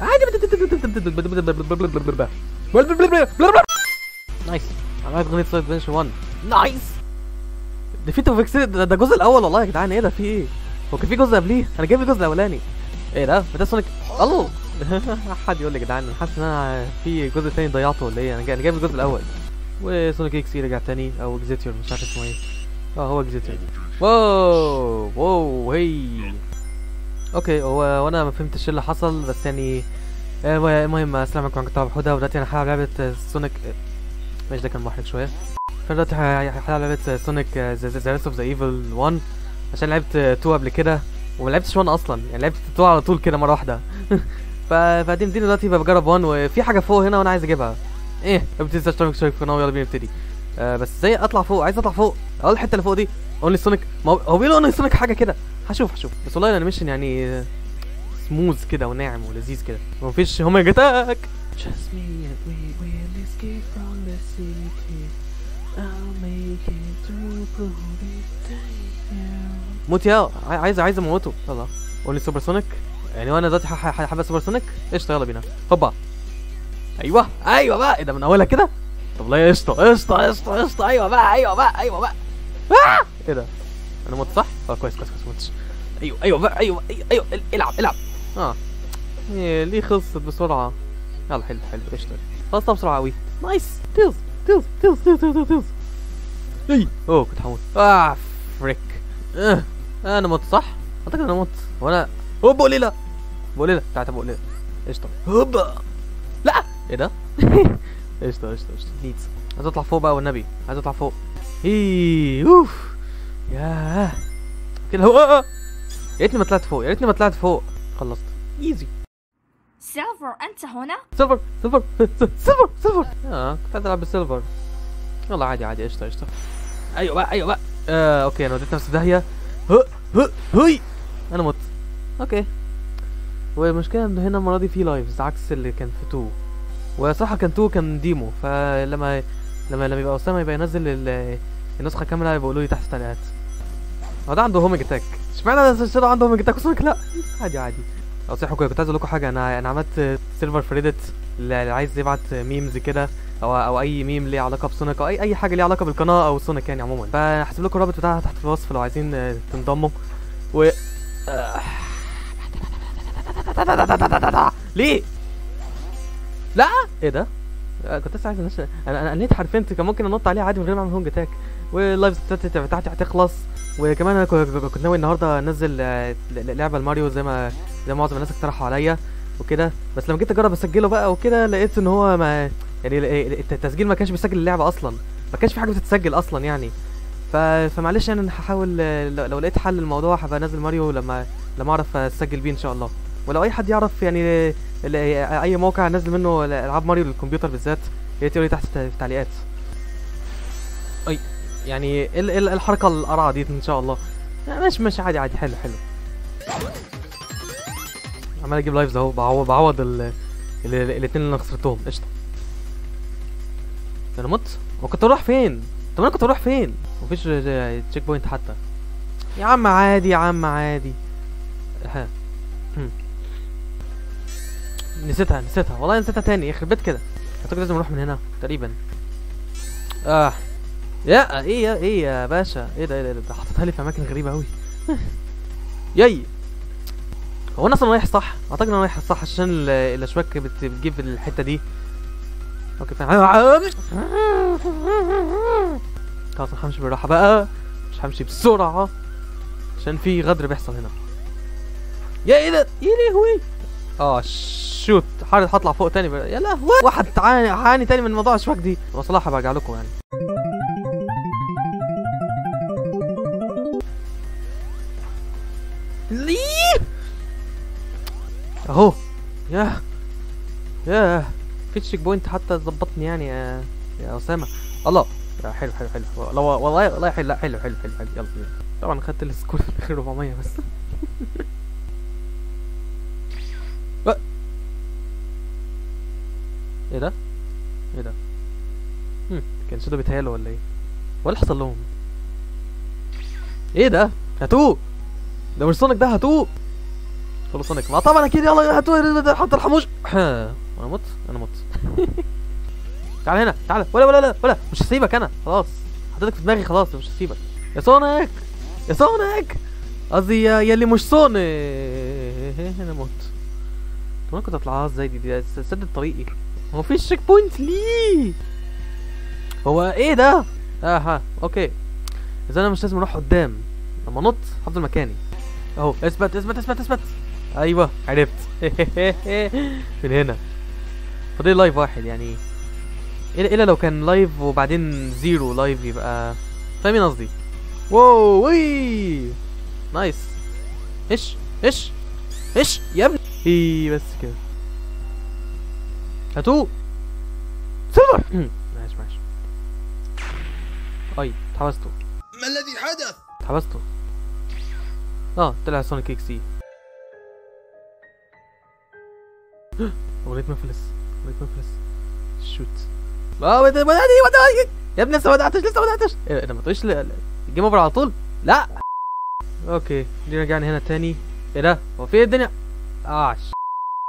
عادي. نايس. انا عايز اغنيه سايد بنش 1. نايس. ده في توفيكس. ده الجزء الاول والله يا جدعان. ايه ده؟ في ايه؟ هو كان في جزء قبليه؟ انا جايب الجزء الاولاني. ايه ده؟ ده سونيك. الله. حد يقول لي يا جدعان انا حاسس ان انا في جزء ثاني ضيعته ولا ايه؟ انا جايب الجزء الاول. وسونيك اكس رجع تاني او اكزيتيور مش عارف اسمه ايه. هو اكزيتيور. واو واو هي. اوكي هو انا ما فهمتش ايه اللي حصل بس يعني المهم السلام عليكم. انا كنت بلعب حوده ودلوقتي انا هلعب لعبه سونيك. ماشي ده كان محرج شويه. فدلوقتي هلعب لعبه سونيك ذا ريس اوف ذا ايفل 1 عشان لعبت 2 قبل كده وما لعبتش 1 اصلا، يعني لعبت 2 على طول كده مره واحده. فقديم دي دلوقتي بجرب 1 وفي حاجه فوق هنا وانا عايز اجيبها. ايه؟ ما تنساش تشترك في القناه ويلا بينا نبتدي. بس ازاي اطلع فوق؟ عايز اطلع فوق. اول الحته اللي فوق دي اونلي سونيك. هو بيقولوا اونلي سونيك حاجه كده. هشوف بس والله الانيميشن يعني سموز كده وناعم ولذيذ كده ومفيش هما جاتك. Just me and we will escape from the city. I'll make it through this day. موت يا عايز اموته. يلا قول لي سوبر سونيك. يعني وانا دلوقتي حابب سوبر سونيك. قشطه يلا بينا. هوبا. ايوه بقى. ايه ده من اولها كده؟ طب لا يا قشطه. ايوه بقى. ايه ده؟ انا موت صح؟ كويس ما موتش. ايوه العب. ليه خلصت بسرعه؟ يلا حلو قشطه. خلصتها بسرعه قوي. نايس. تيلز. اي كنت هموت. فريك. انا مت صح؟ اعتقد انا مت. وانا هوب قليله بتاعت ابو قليله. قشطه هوبا. لا ايه ده؟ قشطه نيتس. عايز اطلع فوق بقى والنبي، عايز اطلع فوق. اوف ياه كده. هو يا ريتني ما طلعت فوق، خلصت ايزي. سيلفر انت هنا؟ سيلفر كنت عايز العب بالسيلفر. يلا عادي قشطه. ايوه بقى. اوكي انا وديت نفسي في داهيه. هي انا مت. اوكي والمشكله ان هنا المره دي في لايفز عكس اللي كان في 2. وصراحه كان 2 كان ديمو، فلما يبقى اسامه يبقى ينزل النسخه كامله بيقولوا لي تحت التعليقات هو ده عنده هومج اتاك. اشمعنى انا عنده هومج اتاك وسونيك لا؟ عادي. او صح كنت عايز اقول لكم حاجه. انا عملت سيرفر في ريدت، اللي عايز يبعت ميمز كده او اي ميم ليه علاقه بسونيك او اي حاجه ليه علاقه بالقناه او سونيك يعني عموما، فهسيب لكم الرابط بتاعها تحت في الوصف لو عايزين تنضموا. و ليه؟ لا ايه ده؟ كنت لسه عايز انا قلت حرفيا كان ممكن انط عليها عادي من غير ما اعمل هونج اتاك. واللايفز بتاعتي هتخلص. وكمان انا كنت ناوي النهارده انزل لعبه الماريو زي ما معظم الناس اقترحوا عليا وكده، بس لما جيت اجرب اسجله بقى وكده لقيت ان هو يعني التسجيل ما كانش بيسجل اللعبه اصلا، ما كانش في حاجه بتتسجل اصلا يعني. فمعلش يعني انا هحاول لو لقيت حل للموضوع هبقى انزل ماريو لما اعرف اسجل بيه ان شاء الله. ولو اي حد يعرف يعني اي موقع انزل منه العاب ماريو للكمبيوتر بالذات يا ريت يقول لي تحت في التعليقات. اي يعني الحركه القرعه دي ان شاء الله. ماشي عادي حلو. عمال اجيب لايفز اهو، بعوض الاتنين اللي انا خسرتهم. قشطه. انا مت. هو كنت اروح فين؟ طب انا كنت اروح فين؟ مفيش تشيك بوينت حتى. يا عم عادي. ها. نسيتها والله، نسيتها تاني. يخرب بيت كده. اعتقد لازم اروح من هنا تقريبا. يا ايه يا باشا؟ ايه ده حطيتها لي في اماكن غريبه قوي. ياي. هو انا اصلا رايح صح؟ اعتقد انا رايح صح عشان الاشواك بتجيب الحته دي. اوكي خلاص انا همشي بالراحه بقى، مش همشي بسرعه عشان في غدر بيحصل هنا. يا ايه ده؟ يا لهوي. شوت حارد هطلع فوق تاني. يا لهوي واحد عاني تاني من موضوع الاشواك دي. وصلاحه برجع لكم يعني. ليه اهو ياه في تشيك بوينت حتى ظبطني يعني يا اسامه. الله حلو والله حلو. يلا طبعا خدت السكور في الاخر 400 بس. ايه ده كان شده بيتهيأله ولا ايه ولا حصل لهم ايه؟ ده هاتوه، ده مش سونيك، ده هاتوه. قول سونيك ما طبعا اكيد. يلا هاتوا حط الحموش. انا مت انا مت. تعال هنا تعال. ولا ولا ولا ولا مش هسيبك انا خلاص. حطيتك في دماغي خلاص مش هسيبك يا سونيك يا سونيك. قصدي يا اللي مش سونيك. انا مت. طب انا كنت هطلعها ازاي دي سدت طريقي. هو مفيش تشيك بوينت ليه؟ هو ايه ده؟ اها اوكي. اذا انا مش لازم اروح قدام. لما انط هفضل مكاني. اهو اثبت اثبت اثبت اثبت. ايوه عرفت. من هنا فاضل لايف واحد يعني. الا لو كان لايف وبعدين زيرو لايف يبقى فاهمين قصدي. واو وي نايس. ايش ايش ايش يا ابني. ايه بس كده هاتوه سيلفر. ماشي ماشي. اي اتحبسته. ما الذي حدث؟ اتحبسته. طلع سونيك اكس اي. اغنية مفلس اغنية مفلس. شوت. يا ابني لسه ما بدأتش لسه ما بدأتش. ايه ده ما تقوليش الجيم اوفر على طول؟ لا اوكي دي رجعني هنا تاني. ايه ده؟ هو في ايه الدنيا؟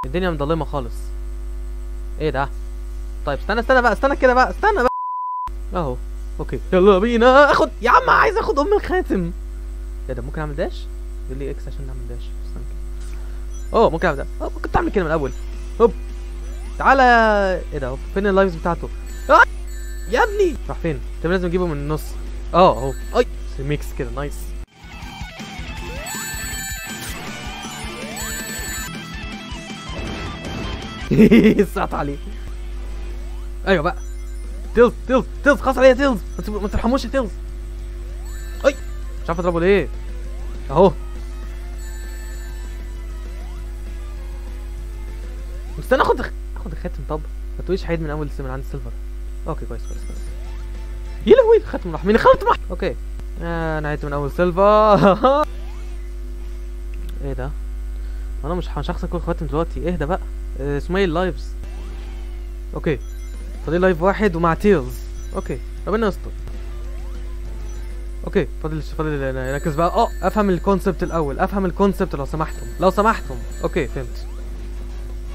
الدنيا مضلمة خالص. ايه ده؟ طيب استنى استنى بقى استنى كده بقى استنى بقى. اهو اوكي يلا بينا. اخد يا عم عايز اخد ام الخاتم. ايه ده ممكن اعمل داش؟ يقول لي اكس عشان نعمل داش. استنى كده. اوه ممكن اعمل داش. كنت اعمل كده من الاول. هوب تعالى. ايه ده فين اللايفز بتاعته؟ يا ابني راح فين؟ طب لازم اجيبه من النص. اهو اي ميكس كده نايس. سقط عليه. ايوه بقى تيلز تيلز تيلز خلاص عليا تيلز. ما ترحموش يا تيلز. اي مش عارف اضربه ليه. اهو استنى اخد الخاتم. طب ما تقوليش حيد من اول من عند سيلفر. اوكي كويس كويس كويس. يا لهوي الخاتم راح. مين الخاتم راح؟ اوكي انا عيت من اول سيلفر. ايه ده؟ انا مش هخسر كل الخواتم دلوقتي. اهدى بقى. اسمايل لايفز. اوكي فاضل لايف واحد ومع تيلز. اوكي ربنا يستر. اوكي فاضل ركز بقى. افهم الكونسبت الاول. افهم الكونسبت لو سمحتم لو سمحتم. اوكي فهمت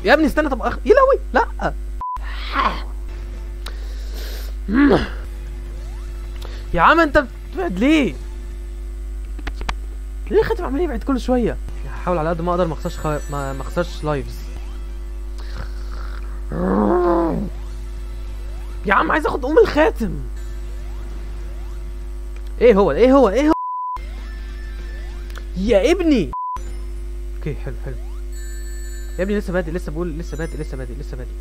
يا ابني. استنى طب يا لهوي لا. يا عم انت بتبعد ليه؟ ليه خاطر عمال يبعد كل شويه؟ هحاول على قد ما اقدر ما اخسرش لايفز. يا عم عايز اخد ام الخاتم. ايه هو ايه هو ايه هو يا ابني. اوكي حلو حلو يا ابني. لسه بادئ لسه بقول لسه بادئ لسه بادئ لسه بادئ.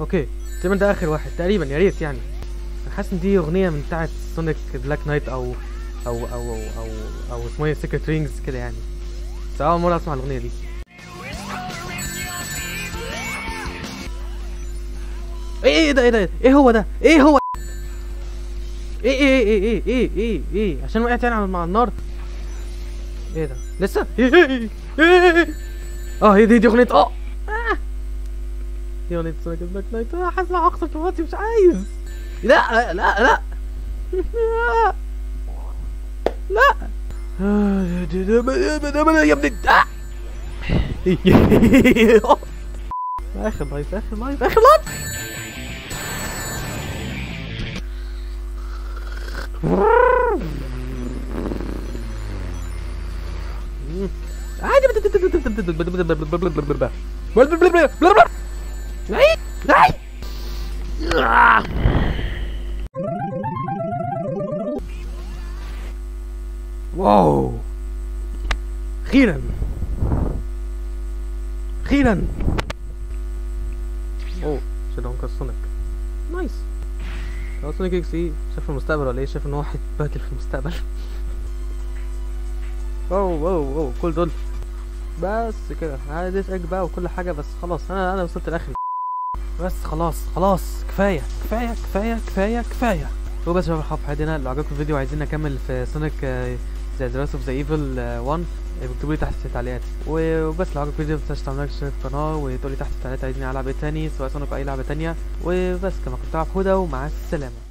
اوكي تقريبا ده اخر واحد تقريبا. يا ريت يعني. انا حاسس ان دي اغنيه من بتاعه سونيك بلاك نايت او اسمها سيكريت رينجز كده يعني. بس اول مره اسمع الاغنيه دي. ايه ده ايه ده ايه هو ده ايه هو ايه ايه ايه ايه ايه ايه ايه عشان وقعت يعني مع النار. ايه ده لسه. هي دي اغنيه. دي اغنيه سونيك بلاك نايت. حاسس ان انا هخسر دلوقتي مش عايز. لا لا لا لا يا ابني. اخر لايف اخر لايف اخر لايف. عادي واو خيرا خيرا. شدهم كالسونيك نايس. هو سونيك اكس اي شاف المستقبل ولا ايه؟ شاف ان هو هيتبهدل في المستقبل. واو كل دول بس كده. عايز اسقك بقى وكل حاجه بس خلاص. انا وصلت لاخر بس خلاص خلاص كفايه كفايه كفايه كفايه كفايه. وبس يا شباب حب حدينا. لو عجبكم الفيديو وعايزين نكمل في سونيك ذا راس اوف ذا ايفل 1 اكتبوا لي تحت في التعليقات. وبس لو عجبك الفيديو ما تنساش تعمل لايك واشتراك في القناه وتقول لي تحت في التعليقات عايزني العب ايه تاني سواء سونيك اي لعبه تانيه. وبس كما كنت بلعب هدى ومع السلامه.